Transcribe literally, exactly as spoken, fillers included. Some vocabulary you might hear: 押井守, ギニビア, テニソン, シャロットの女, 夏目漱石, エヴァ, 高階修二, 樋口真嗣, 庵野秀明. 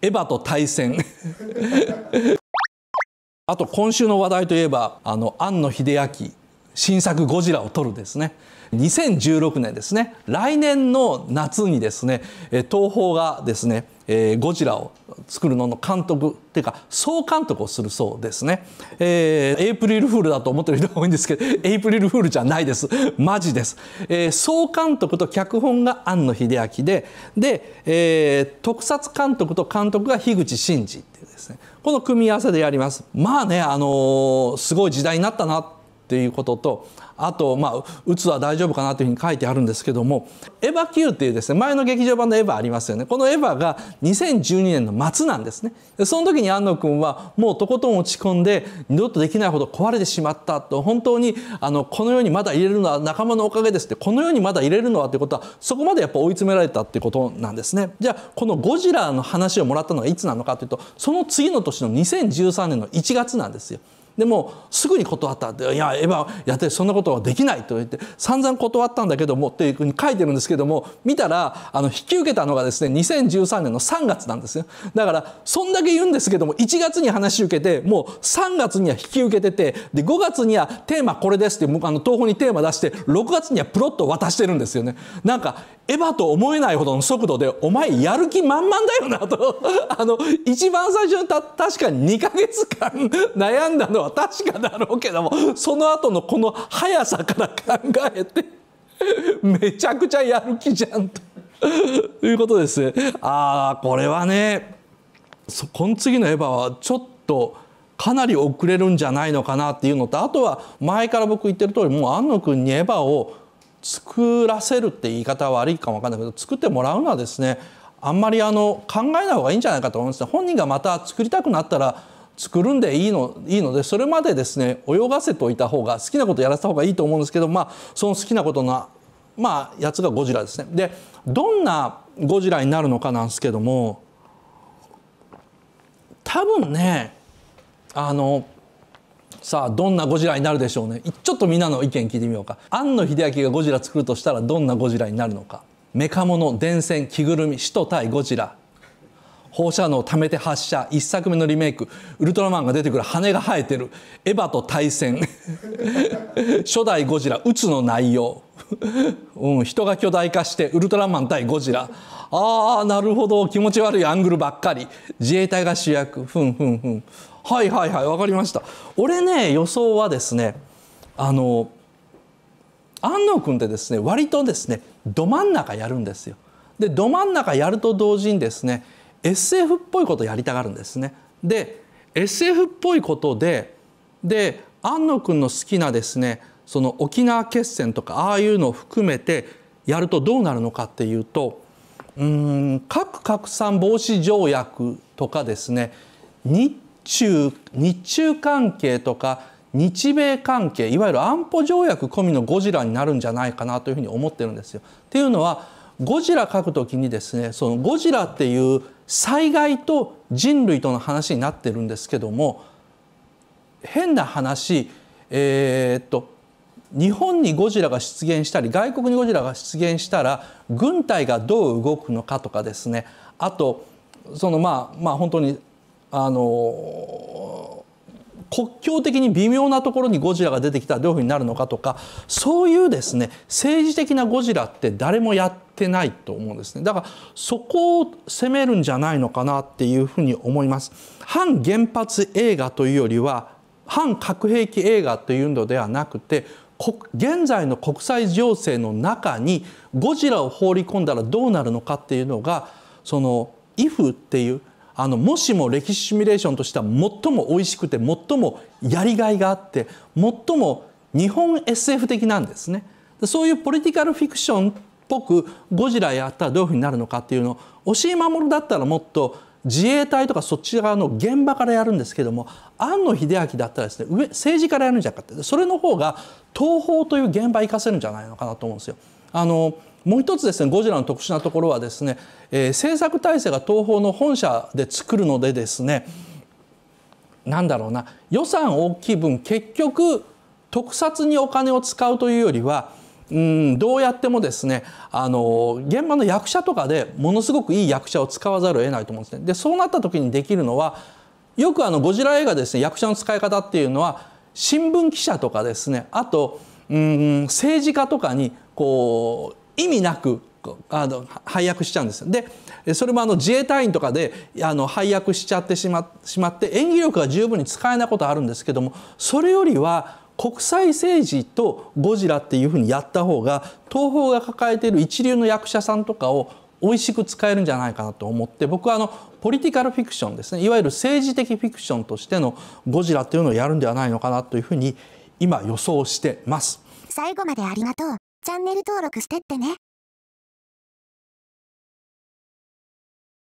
エヴァと対戦あと今週の話題といえば、あの庵野秀明新作「ゴジラ」を撮るですね、にせんじゅうろくねんですね、来年の夏にですね、東宝がですねゴジラを作るのの監督っていうか総監督をするそうですね、えー、エイプリルフールだと思ってる人が多いんですけど、エイプリルフールじゃないです、マジです、えー、総監督と脚本が庵野秀明でで、えー、特撮監督と監督が樋口真嗣っていうですね、この組み合わせでやります。まあね、あのー、すごい時代になったなっていうことと、あとまあうつは大丈夫かなというふうに書いてあるんですけども、エヴァきゅうっていうですね、前の劇場版のエヴァありますよね。このエヴァがにせんじゅうにねんの末なんですね。その時に庵野君はもうとことん落ち込んで、二度とできないほど壊れてしまったと、本当にあのこの世にまだ入れるのは仲間のおかげですって、この世にまだ入れるのはってことはそこまでやっぱ追い詰められたってことなんですね。じゃあこのゴジラの話をもらったのはいつなのかというと、その次の年のにせんじゅうさんねんのいちがつなんですよ。でもすぐに断ったって「いやエヴァやってそんなことはできない」と言って散々断ったんだけどもっていうふうに書いてるんですけども、見たらあの引き受けたのがですねにせんじゅうさんねんのさんがつなんですよ。だからそんだけ言うんですけども、いちがつに話受けてもうさんがつには引き受けてて、でごがつにはテーマこれですってあの東宝にテーマ出して、ろくがつにはプロットを渡してるんですよね。なんかエヴァと思えないほどの速度で、お前やる気満々だよなとあの一番最初にた確かににかげつかん悩んだのは確かだろうけども、その後のこの速さから考えてめちゃくちゃやる気じゃんということですね。ああこれはね、この次のエヴァはちょっとかなり遅れるんじゃないのかなっていうのと、あとは前から僕言ってる通り、もう庵野君にエヴァを作らせるって言い方は悪いかも分かんないけど、作ってもらうのはですね、あんまりあの考えない方がいいんじゃないかと思います。本人がまた作りたくなったら作るんでいいのいいので、それまでですね泳がせておいた方が、好きなことやらせた方がいいと思うんですけど、まあその好きなことの、まあ、やつがゴジラですね。でどんなゴジラになるのかなんですけども、多分ねあのさあどんなゴジラになるでしょうね。ちょっとみんなの意見聞いてみようか。庵野秀明がゴジラ作るとしたらどんなゴジラになるのか。メカモノ、電線、着ぐるみ、使徒対ゴジラ。放射能をためて発射、いっさくめのリメイク、ウルトラマンが出てくる、羽が生えてる、エヴァと対戦初代ゴジラ、うつの内容うん、人が巨大化してウルトラマン対ゴジラ。ああなるほど、気持ち悪いアングルばっかり、自衛隊が主役、ふんふんふん、はいはいはい、分かりました。俺ね予想はですね、あの庵野君ってですね割とですねど真ん中やるんですよ。でど真ん中やると同時にですね エスエフ っぽいことやりたがるんですね。で エスエフ っぽいことでで庵野君の好きなですねその沖縄決戦とかああいうのを含めてやるとどうなるのかっていうと、うーん核拡散防止条約とかですね、日中日中関係とか日米関係、いわゆる安保条約込みのゴジラになるんじゃないかなというふうに思ってるんですよ。っていうのはゴジラ書くときにですね、そのゴジラっていう災害と人類との話になってるんですけども、変な話えー、っと日本にゴジラが出現したり外国にゴジラが出現したら軍隊がどう動くのかとかですね、あとそのまあまあ本当にあの国境的に微妙なところにゴジラが出てきたらどういうふうになるのかとか、そういうですね政治的なゴジラって誰もやってないと思うんですね。だからそこを攻めるんじゃないのかなっていうふうに思います。反原発映画というよりは反核兵器映画というのではなくて、現在の国際情勢の中にゴジラを放り込んだらどうなるのかっていうのが、その「イフ」っていうあのもしも歴史シミュレーションとしては最も美味しくて最もやりがいがあって最も日本 エスエフ 的なんですね。そういうポリティカルフィクションっぽくゴジラやったらどういうふうになるのかっていうのを、押井守だったらもっと自衛隊とかそっち側の現場からやるんですけども、庵野秀明だったらですね上政治からやるんじゃなくて、それの方が東宝という現場を生かせるんじゃないのかなと思うんですよ。あのもう一つですねゴジラの特殊なところはですね、えー、制作体制が東宝の本社で作るのでですね、なんだろうな、予算大きい分結局特撮にお金を使うというよりはうんどうやってもですねあの現場の役者とかでものすごくいい役者を使わざるを得ないと思うんですね。でそうなった時にできるのはよくあのゴジラ映画ですね役者の使い方っていうのは新聞記者とかですねあとうん政治家とかにこう意味なくあの配役しちゃうんです。でそれもあの自衛隊員とかであの配役しちゃってしまって演技力が十分に使えないことはあるんですけどもそれよりは国際政治とゴジラっていうふうにやった方が東宝が抱えている一流の役者さんとかを美味しく使えるんじゃないかなと思って僕はあのポリティカルフィクションですねいわゆる政治的フィクションとしてのゴジラっていうのをやるんではないのかなというふうに今予想してます。最後までありがとう。チャンネル登録してってね。